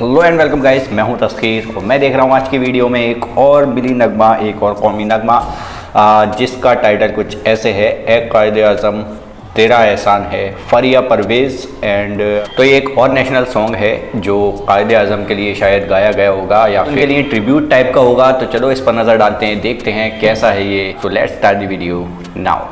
Hello and welcome guys, मैं हूं तस्कीर और मैं देख रहा हूं आज की वीडियो में एक और मिली नगमा, एक और कौमी नगमा जिसका टाइटल कुछ ऐसे है, ए कायदे आज़म तेरा एहसान है, फरिया परवेज़ एंड। तो ये एक और नेशनल सॉन्ग है जो कायदे आज़म के लिए शायद गाया गया होगा या फिर उनके लिए ट्रिब्यूट टाइप का होगा। तो चलो इस पर नज़र डालते हैं, देखते हैं कैसा है ये। तो let's start the video now.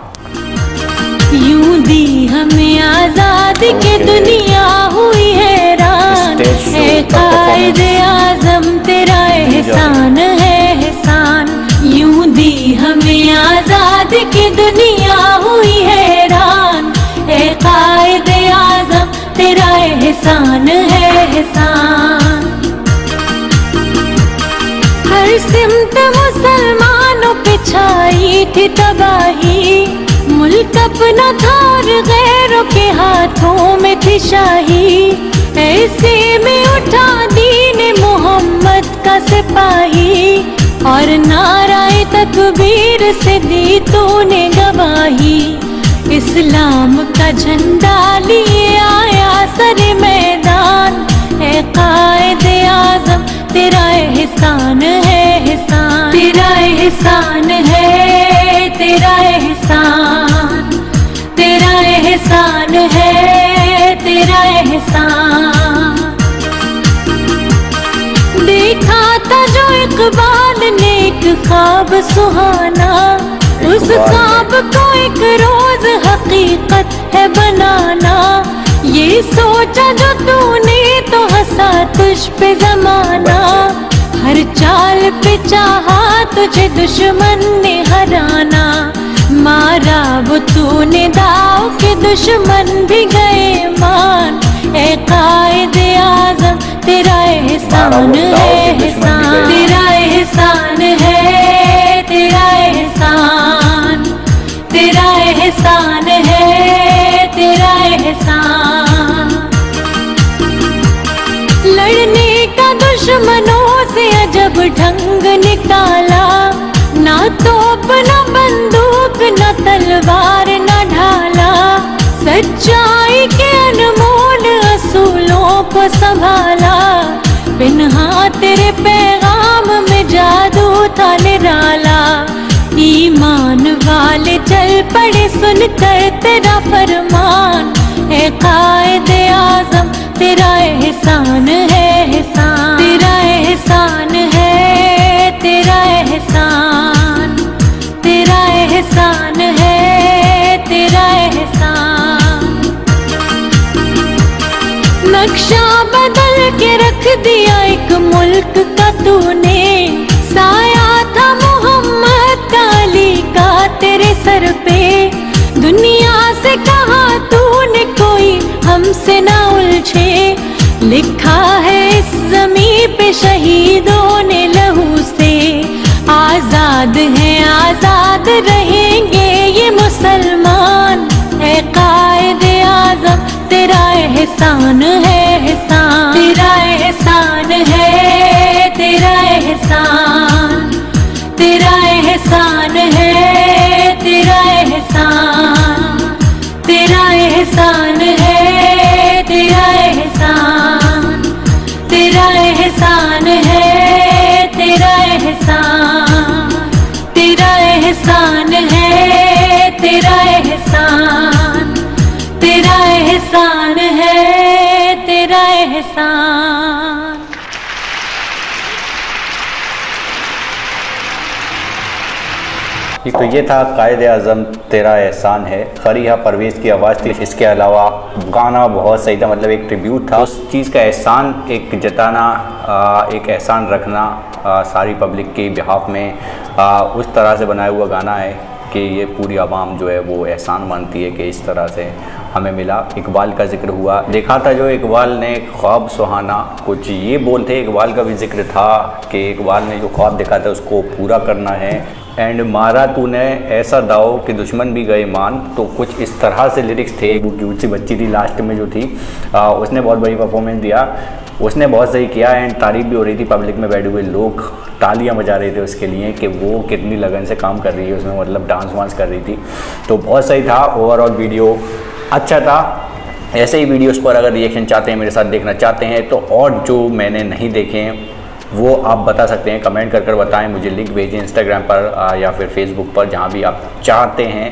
यूं दी हमें आज़ादी के दुनिया हुई हैरान, है कायदे आज़म तेरा एहसान है एहसान। यूं दी हमें आज़ादी की दुनिया हुई हैरान, ए कायदे आज़म तेरा एहसान है एहसान। हर सिमत मुसलमानों पे छाई थी तबाही, मुल्क अपना था और गैरों के हाथों में थी शाही। ऐसे में उठा दीन मोहम्मद का सिपाही, और नाराए तकबीर से दी तूने गवाही। इस्लाम का झंडा लिए आया सर मैदान, ए कायदे आज़म तेरा एहसान है एहसान, तेरा एहसान है तेरा एहसान, तेरा एहसान है तेरा एहसान। देखा था जो इकबाल ने एक ख्वाब सुहाना, उस ख्वाब को एक रोज हकीकत है बनाना। ये सोचा जो तूने तो हंसा तुझ पे जमाना, हर चाल पे चाहा तुझे दुश्मन ने हराना। मारा वो तूने दाव के दुश्मन भी गए मान, ए कायदे आज़म तेरा एहसान है एहसान, तेरा एहसान है तेरा एहसान, तेरा एहसान है तेरा एहसान। लड़ने का दुश्मनों से अजब ढंग निकाला, ना तोप ना बंदूक ना तलवार ना ढाला। सच्चाई के अनमोल असूलों को संभाला, पिन्हा तेरे पैगाम में जादू था निराला। ईमान वाले चल पड़े सुन कर तेरा फरमान, ए कायदे आज़म तेरा एहसान है एहसान, तेरा एहसान है तेरा एहसान, तेरा एहसान है तेरा एहसान। नक्शा बदल के रख दिया एक मुल्क का तूने, साया था मोहम्मद अली का तेरे सर पे। दुनिया से कहा तूने कोई हमसे ना उलझे, लिखा है इस जमीन पे शहीदों ने लहू से। आजाद है आजाद रहेंगे ये मुसलमान, ए कायदे आज़म तेरा एहसान है एहसान, तेरा एहसान है तेरा एहसान, तेरा एहसान है तेरा एहसान, तेरा एहसान है तेरा एहसान, तेरा एहसान है तेरा एहसान, तेरा एहसान है तेरा एहसान, तेरा एहसान है तेरा एहसान। तो ये था कायदे आज़म तेरा एहसान है, फरीहा परवेज़ की आवाज़ थी। इसके अलावा गाना बहुत सही था, मतलब एक ट्रिब्यूट था उस चीज़ का, एहसान एक जताना, एक एहसान रखना सारी पब्लिक के बिहाफ में। उस तरह से बनाया हुआ गाना है कि ये पूरी आवाम जो है वो एहसान मानती है कि इस तरह से हमें मिला। इकबाल का जिक्र हुआ, देखा था जो इकबाल ने ख्वाब सुहाना, कुछ ये बोलते इकबाल का भी जिक्र था कि इकबाल ने जो ख्वाब देखा था उसको पूरा करना है। एंड मारा तूने ऐसा दाव कि दुश्मन भी गए मान, तो कुछ इस तरह से लिरिक्स थे। वो क्यूट सी बच्ची थी लास्ट में जो थी, उसने बहुत बड़ी परफॉर्मेंस दिया, उसने बहुत सही किया एंड तारीफ भी हो रही थी। पब्लिक में बैठे हुए लोग तालियां बजा रहे थे उसके लिए कि वो कितनी लगन से काम कर रही है उसमें, मतलब डांस वांस कर रही थी। तो बहुत सही था, ओवरऑल वीडियो अच्छा था। ऐसे ही वीडियोस पर अगर रिएक्शन चाहते हैं, मेरे साथ देखना चाहते हैं तो, और जो मैंने नहीं देखे हैं वो आप बता सकते हैं, कमेंट कर बताएं, मुझे लिंक भेजें इंस्टाग्राम पर या फिर फेसबुक पर, जहां भी आप चाहते हैं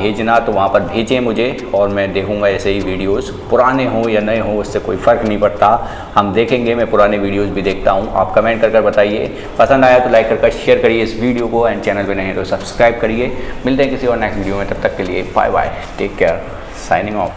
भेजना तो वहां पर भेजें मुझे, और मैं देखूंगा। ऐसे ही वीडियोस पुराने हों या नए हों उससे कोई फ़र्क नहीं पड़ता, हम देखेंगे। मैं पुराने वीडियोस भी देखता हूं। आप कमेंट कर बताइए। पसंद आया तो लाइक कर शेयर करिए इस वीडियो को, एंड चैनल पर नहीं है तो सब्सक्राइब करिए। मिलते हैं किसी और नेक्स्ट वीडियो में, तब तक के लिए bye bye, take care, signing of.